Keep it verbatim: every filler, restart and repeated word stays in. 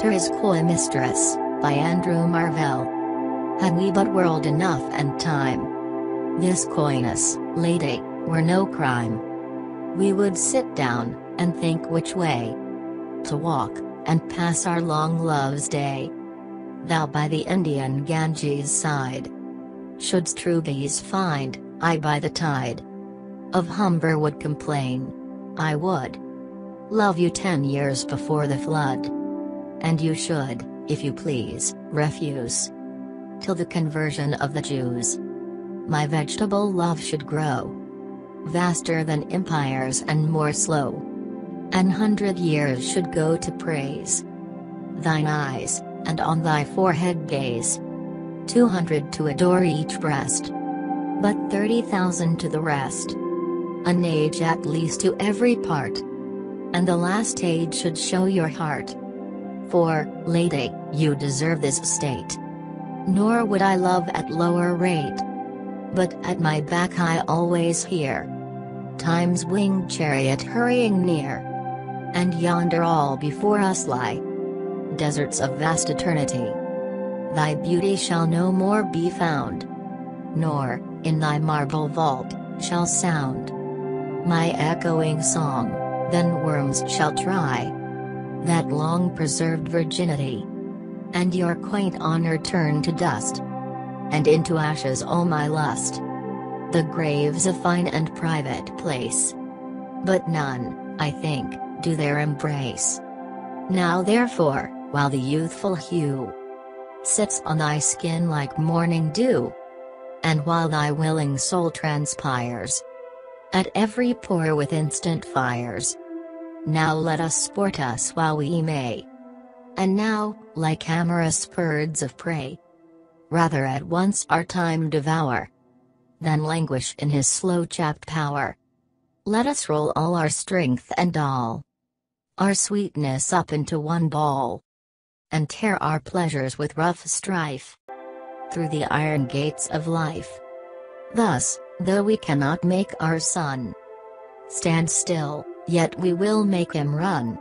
To His Coy Mistress, by Andrew Marvell. Had we but world enough and time, this coyness, lady, were no crime. We would sit down, and think which way to walk, and pass our long love's day. Thou by the Indian Ganges side shouldst rubies find, I by the tide of Humber would complain. I would love you ten years before the flood, and you should, if you please, refuse till the conversion of the Jews. My vegetable love should grow vaster than empires and more slow. An hundred years should go to praise thine eyes, and on thy forehead gaze. Two hundred to adore each breast, but thirty thousand to the rest. An age at least to every part, and the last age should show your heart. For, lady, you deserve this state. Nor would I love at lower rate, but at my back I always hear time's winged chariot hurrying near, and yonder all before us lie deserts of vast eternity. Thy beauty shall no more be found, nor, in thy marble vault, shall sound my echoing song. Then worms shall try that long preserved virginity, and your quaint honor turn to dust, and into ashes all my lust. The grave's a fine and private place, but none, I think, do there embrace. Now therefore, while the youthful hue sits on thy skin like morning dew, and while thy willing soul transpires at every pore with instant fires, now let us sport us while we may, and now, like amorous birds of prey, rather at once our time devour than languish in his slow-chapped power. Let us roll all our strength and all our sweetness up into one ball, and tear our pleasures with rough strife through the iron gates of life. Thus, though we cannot make our sun stand still, yet we will make him run.